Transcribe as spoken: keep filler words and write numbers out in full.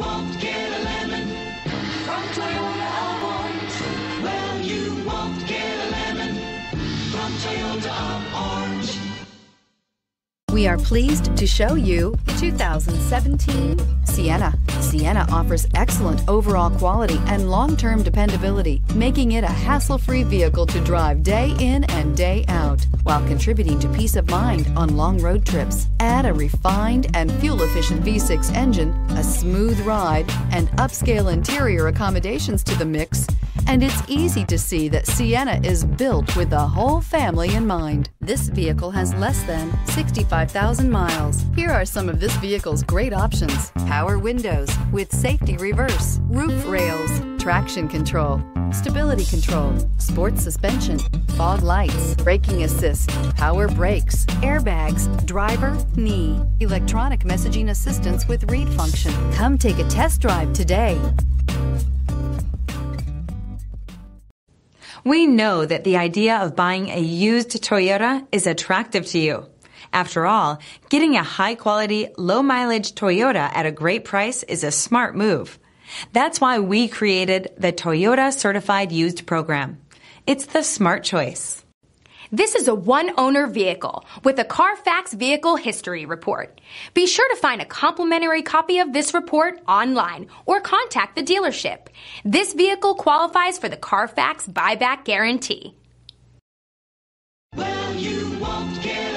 won't get a lemon from Toyota of Orange. Well, you won't get a lemon from Toyota of Orange. We are pleased to show you the two thousand seventeen Sienna. Sienna offers excellent overall quality and long-term dependability, making it a hassle-free vehicle to drive day in and day out, while contributing to peace of mind on long road trips. Add a refined and fuel-efficient V six engine, a smooth ride, and upscale interior accommodations to the mix, and it's easy to see that Sienna is built with the whole family in mind. This vehicle has less than sixty-five thousand miles. Here are some of this vehicle's great options: power windows with safety reverse, roof rails, traction control, stability control, sports suspension, fog lights, braking assist, power brakes, airbags, driver, knee, electronic messaging assistance with read function. Come take a test drive today. We know that the idea of buying a used Toyota is attractive to you. After all, getting a high-quality, low-mileage Toyota at a great price is a smart move. That's why we created the Toyota Certified Used Program. It's the smart choice. This is a one-owner vehicle with a Carfax Vehicle History Report. Be sure to find a complimentary copy of this report online or contact the dealership. This vehicle qualifies for the Carfax Buyback Guarantee. Well, you won't get